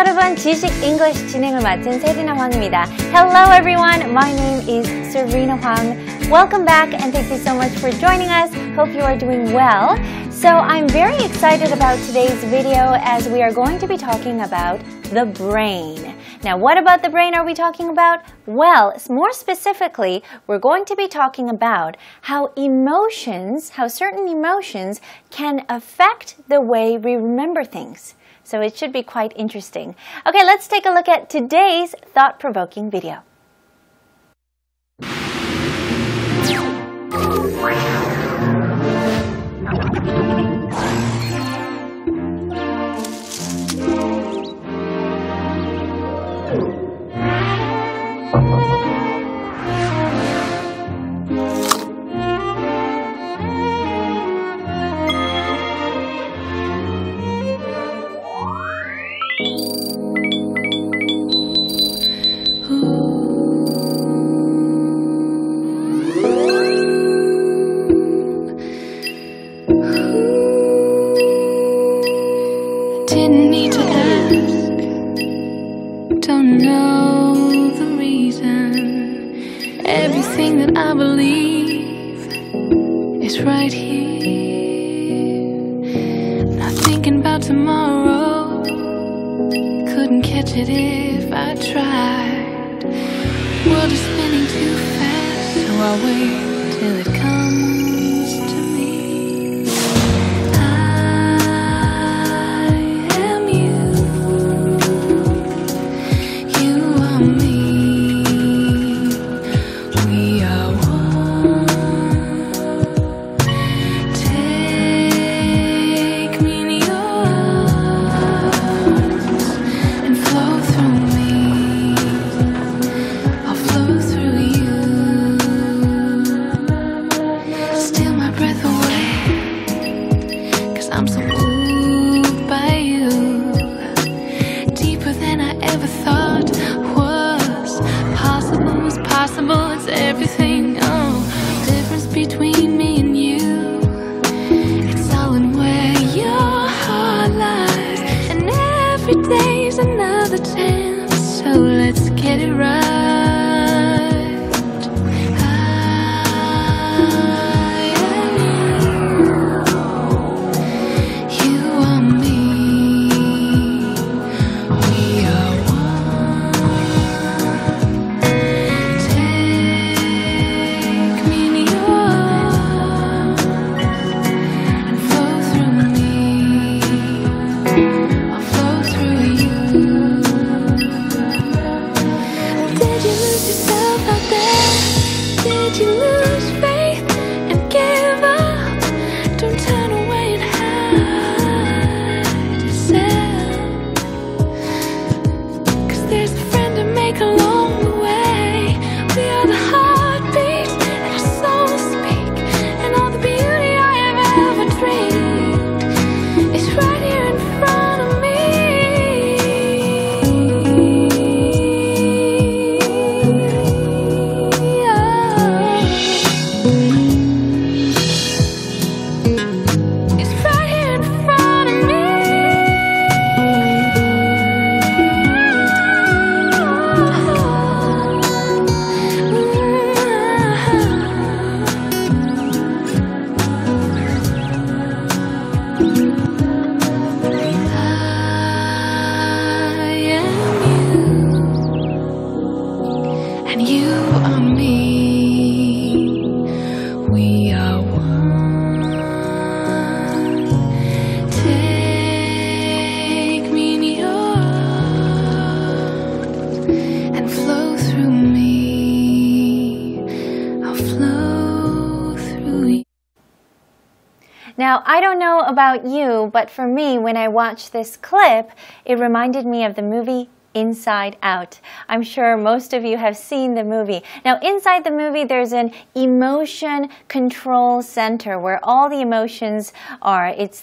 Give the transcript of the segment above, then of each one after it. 여러분, 지식 잉글리시 진행을 맡은 세리나 황입니다. Hello everyone, my name is Serena Huang. Welcome back and thank you so much for joining us. Hope you are doing well. So I'm very excited about today's video as we are going to be talking about the brain. Now, what about the brain are we talking about? Well, more specifically, we're going to be talking about how certain emotions can affect the way we remember things. So it should be quite interesting. Okay, let's take a look at today's thought-provoking video. Now, I don't know about you, but for me, when I watched this clip, it reminded me of the movie Inside Out. I'm sure most of you have seen the movie. Now, inside the movie, there's an emotion control center where all the emotions are. It's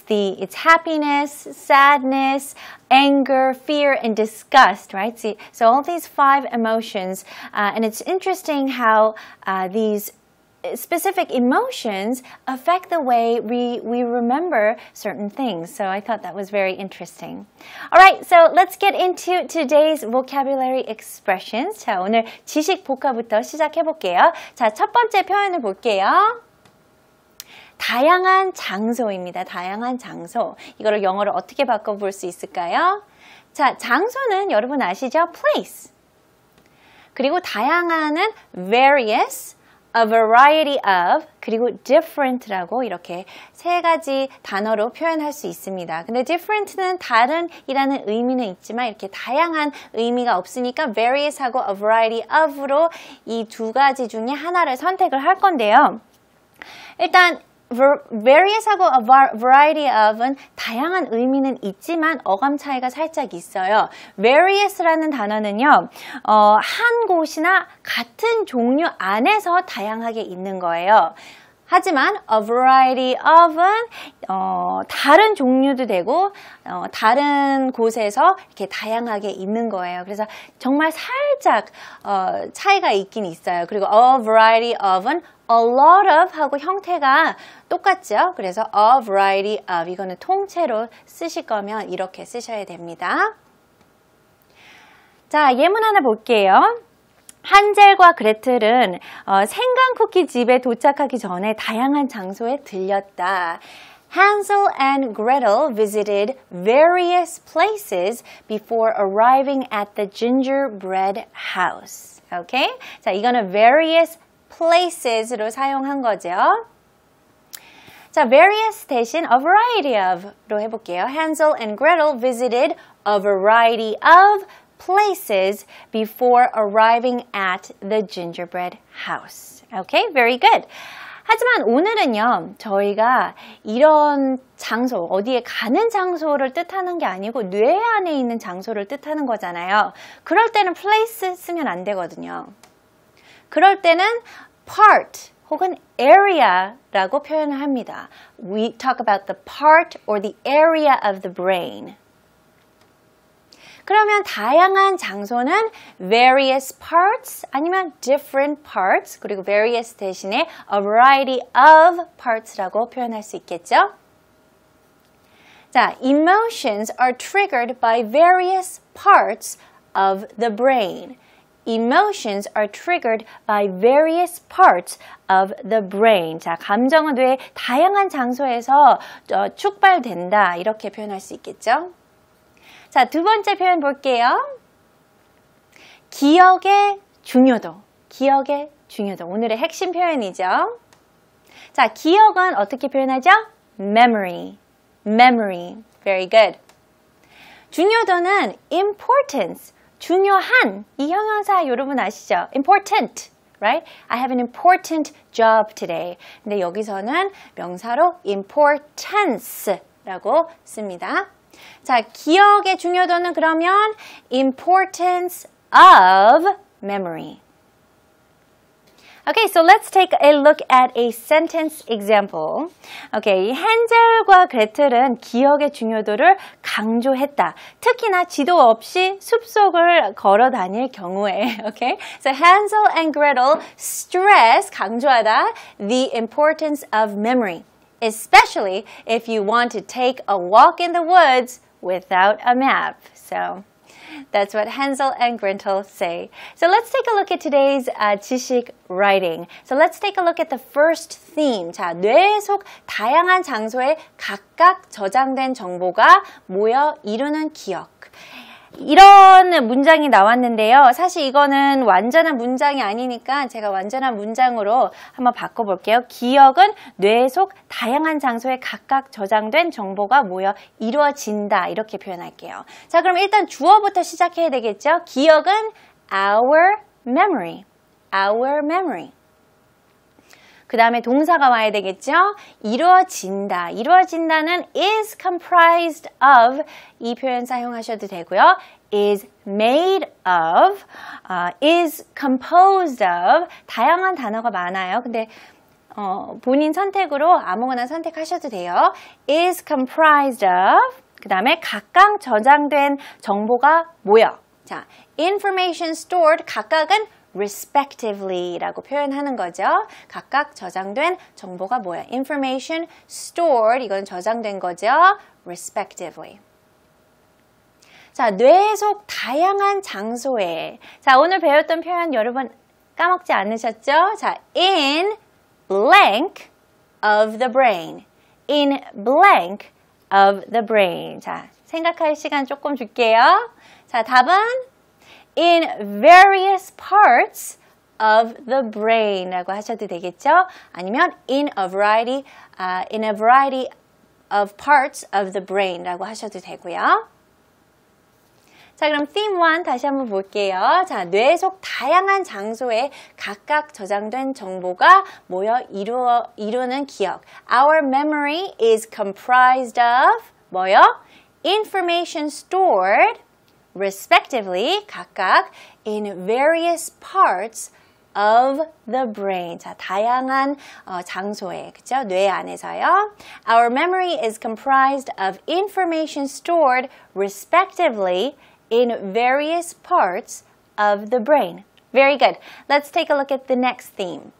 happiness, sadness, anger, fear, and disgust, right? See, so all these 5 emotions, and it's interesting how these specific emotions affect the way we remember certain things. So I thought that was very interesting. Alright, so let's get into today's vocabulary expressions. 자, 오늘 지식 복화부터 시작해볼게요. 자, 첫 번째 표현을 볼게요. 다양한 장소입니다. 다양한 장소. 이거를 영어로 어떻게 바꿔볼 수 있을까요? 자, 장소는 여러분 아시죠? place. 그리고 다양한은 various, a variety of, 그리고 different라고 이렇게 세 가지 단어로 표현할 수 있습니다. 근데 different는 다른이라는 의미는 있지만 이렇게 다양한 의미가 없으니까 various하고 a variety of로 이 두 가지 중에 하나를 선택을 할 건데요. 일단 various하고 a variety of은 다양한 의미는 있지만 어감 차이가 살짝 있어요. various라는 단어는요, 한 곳이나 같은 종류 안에서 다양하게 있는 거예요. 하지만 a variety of은 다른 종류도 되고 다른 곳에서 이렇게 다양하게 있는 거예요. 그래서 정말 살짝 차이가 있긴 있어요. 그리고 a variety of은 a lot of 하고 형태가 똑같죠. 그래서 a variety of 이거는 통째로 쓰실 거면 이렇게 쓰셔야 됩니다. 자, 예문 하나 볼게요. 한젤과 그레틀은 생강 쿠키 집에 도착하기 전에 다양한 장소에 들렸다. Hansel and Gretel visited various places before arriving at the gingerbread house. Okay? 자, 이거는 various places로 사용한 거죠. 자, various 대신 a variety of로 해볼게요. Hansel and Gretel visited a variety of places before arriving at the gingerbread house. Okay, very good. 하지만 오늘은요, 저희가 이런 장소, 어디에 가는 장소를 뜻하는 게 아니고 뇌 안에 있는 장소를 뜻하는 거잖아요. 그럴 때는 place 쓰면 안 되거든요. 그럴 때는 part 혹은 area라고 표현을 합니다. We talk about the part or the area of the brain. 그러면 다양한 장소는 various parts 아니면 different parts 그리고 various 대신에 a variety of parts라고 표현할 수 있겠죠? 자, emotions are triggered by various parts of the brain. Emotions are triggered by various parts of the brain. 자, 감정은 뇌의 다양한 장소에서 촉발된다 이렇게 표현할 수 있겠죠? 자, 두 번째 표현 볼게요. 기억의 중요도. 기억의 중요도. 오늘의 핵심 표현이죠. 자, 기억은 어떻게 표현하죠? memory. memory. Very good. 중요도는 importance. 중요한. 이 형용사 여러분 아시죠? important. Right? I have an important job today. 근데 여기서는 명사로 importance라고 씁니다. 자, 기억의 중요도는 그러면 importance of memory. Okay, so let's take a look at a sentence example. Okay, 헨젤과 그레틀은 기억의 중요도를 강조했다. 특히나 지도 없이 숲속을 걸어 다닐 경우에. Okay, so Hansel and Gretel stress, 강조하다, the importance of memory. Especially if you want to take a walk in the woods without a map. So that's what Hansel and Gretel say. So let's take a look at today's 지식 writing. So let's take a look at the first theme. 자, 뇌 속 다양한 장소에 각각 저장된 정보가 모여 이루는 기억. 이런 문장이 나왔는데요. 사실 이거는 완전한 문장이 아니니까 제가 완전한 문장으로 한번 바꿔볼게요. 기억은 뇌 속 다양한 장소에 각각 저장된 정보가 모여 이루어진다. 이렇게 표현할게요. 자, 그럼 일단 주어부터 시작해야 되겠죠. 기억은 our memory. our memory. 그 다음에 동사가 와야 되겠죠? 이루어진다. 이루어진다는 is comprised of 이 표현 사용하셔도 되고요. is made of, is composed of 다양한 단어가 많아요. 근데 본인 선택으로 아무거나 선택하셔도 돼요. is comprised of, 그 다음에 각각 저장된 정보가 모여. 자, information stored 각각은 respectively라고 표현하는 거죠. 각각 저장된 정보가 뭐야? Information stored, 이건 저장된 거죠. respectively. 자, 뇌 속 다양한 장소에. 자, 오늘 배웠던 표현 여러분 까먹지 않으셨죠? 자, in blank of the brain. in blank of the brain. 자, 생각할 시간 조금 줄게요. 자, 답은 in various parts of the brain 라고 하셔도 되겠죠? 아니면 in a variety of parts of the brain 라고 하셔도 되고요. 자, 그럼 theme 1 다시 한번 볼게요. 자, 뇌 속 다양한 장소에 각각 저장된 정보가 모여 이루는 기억. Our memory is comprised of 뭐요? Information stored respectively 각각 in various parts of the brain. 자, 다양한 장소에, 그죠? 뇌 안에서요. Our memory is comprised of information stored respectively in various parts of the brain. Very good. Let's take a look at the next theme.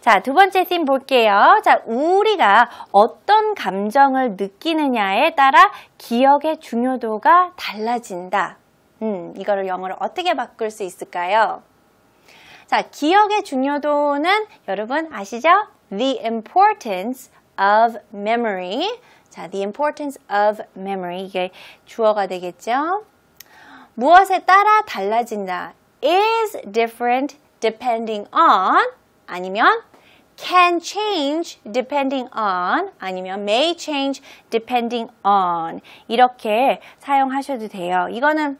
자, 두 번째 팀 볼게요. 자, 우리가 어떤 감정을 느끼느냐에 따라 기억의 중요도가 달라진다. 이거를 영어로 어떻게 바꿀 수 있을까요? 자, 기억의 중요도는 여러분 아시죠? The importance of memory. 자, the importance of memory. 이게 주어가 되겠죠? 무엇에 따라 달라진다. is different depending on, 아니면 can change depending on, 아니면 may change depending on. 이렇게 사용하셔도 돼요. 이거는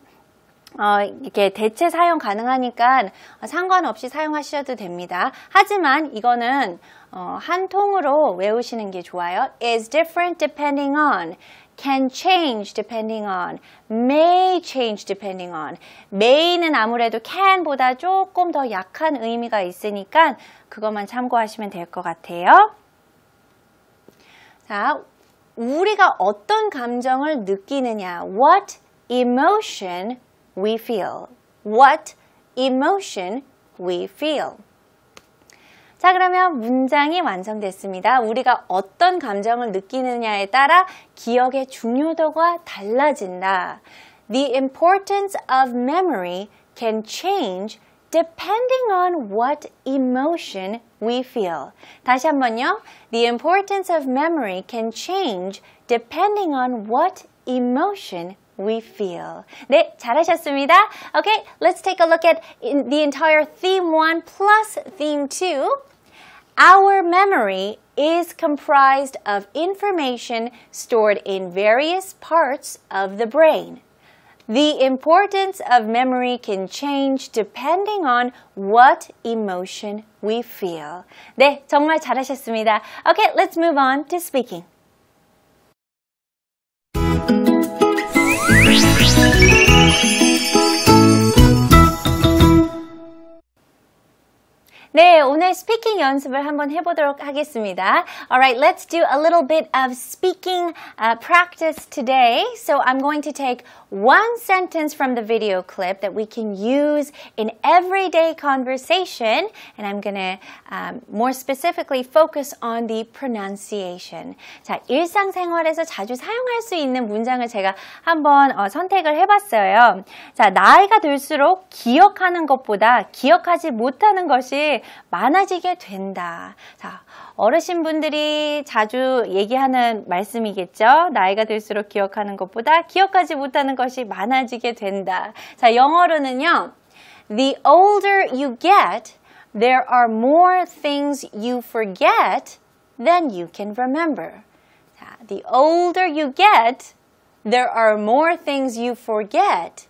이렇게 대체 사용 가능하니까 상관없이 사용하셔도 됩니다. 하지만 이거는 한 통으로 외우시는 게 좋아요. is different depending on, can change depending on, may change depending on. may는 아무래도 can보다 조금 더 약한 의미가 있으니까 그것만 참고하시면 될 것 같아요. 자, 우리가 어떤 감정을 느끼느냐. What emotion we feel. What emotion we feel. 자, 그러면 문장이 완성됐습니다. 우리가 어떤 감정을 느끼느냐에 따라 기억의 중요도가 달라진다. The importance of memory can change depending on what emotion we feel. 다시 한번요. The importance of memory can change depending on what emotion we feel. 네, 잘하셨습니다. Okay, let's take a look at the entire theme 1 plus theme 2. Our memory is comprised of information stored in various parts of the brain. The importance of memory can change depending on what emotion we feel. 네, 정말 잘하셨습니다. Okay, let's move on to speaking. 네, 오늘 스피킹 연습을 한번 해보도록 하겠습니다. Alright, let's do a little bit of speaking practice today. So I'm going to take one sentence from the video clip that we can use in everyday conversation. And I'm going to more specifically focus on the pronunciation. 자, 일상생활에서 자주 사용할 수 있는 문장을 제가 한번 선택을 해봤어요. 자, 나이가 들수록 기억하는 것보다 기억하지 못하는 것이 많아지게 된다. 자, 어르신분들이 자주 얘기하는 말씀이겠죠. 나이가 들수록 기억하는 것보다 기억하지 못하는 것이 많아지게 된다. 자, 영어로는요. The older you get, there are more things you forget than you can remember. 자, the older you get, there are more things you forget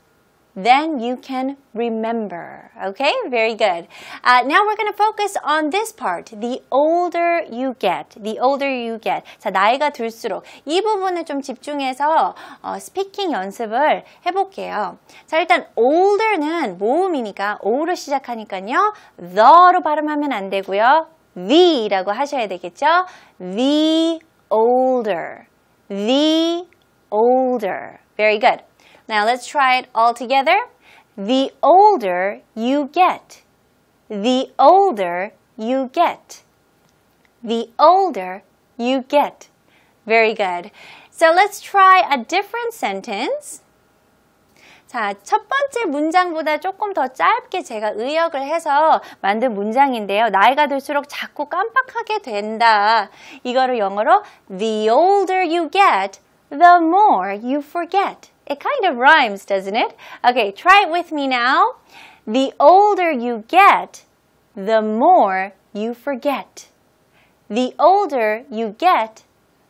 then you can remember. Okay, very good. Now we're going to focus on this part. The older you get. The older you get. 자, 나이가 들수록. 이 부분을 좀 집중해서 스피킹 연습을 해볼게요. 자, 일단 older는 모음이니까 o로 시작하니까요. the로 발음하면 안 되고요. the라고 하셔야 되겠죠. The older. The older. Very good. Now let's try it all together. The older you get, the older you get, the older you get. Very good. So let's try a different sentence. 자, 첫 번째 문장보다 조금 더 짧게 제가 의역을 해서 만든 문장인데요. 나이가 들수록 자꾸 깜빡하게 된다. 이거를 영어로 The older you get, the more you forget. It kind of rhymes, doesn't it? Okay, try it with me now. The older you get, the more you forget. The older you get,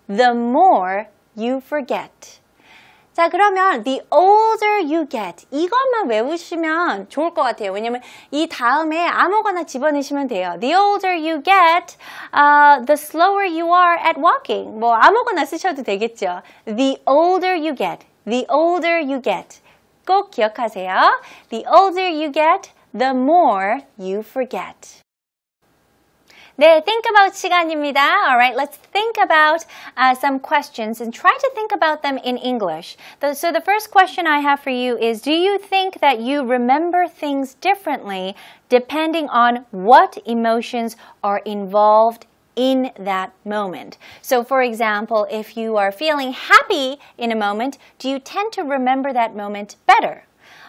the more you forget. 자, 그러면 the older you get 이것만 외우시면 좋을 것 같아요. 왜냐면 이 다음에 아무거나 집어넣으시면 돼요. The older you get, the slower you are at walking. 뭐 아무거나 쓰셔도 되겠죠. The older you get, the older you get. 꼭 기억하세요. The older you get, the more you forget. 네, think about 시간입니다. Alright, let's think about some questions and try to think about them in English. So the first question I have for you is, do you think that you remember things differently depending on what emotions are involved in that moment? So for example, if you are feeling happy in a moment, do you tend to remember that moment better?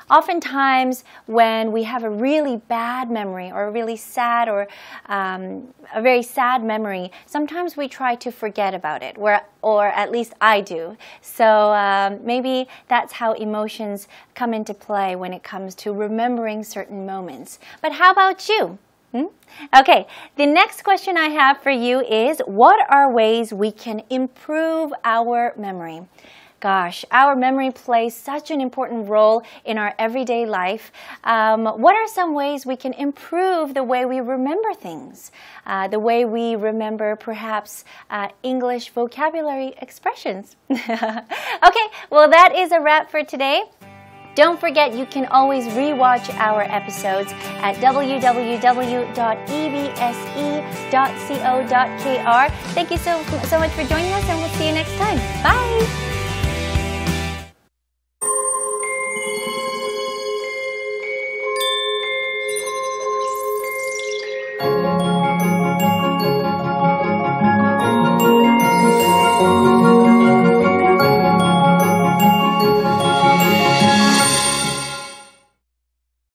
Oftentimes, when we have a really bad memory or a really sad or a very sad memory, sometimes we try to forget about it, or at least I do. So maybe that's how emotions come into play when it comes to remembering certain moments. But how about you? Okay, the next question I have for you is, what are ways we can improve our memory? Gosh, our memory plays such an important role in our everyday life. What are some ways we can improve the way we remember things? The way we remember perhaps English vocabulary expressions? Okay, well that is a wrap for today. Don't forget, you can always re-watch our episodes at www.ebse.co.kr. Thank you so much for joining us, and we'll see you next time. Bye!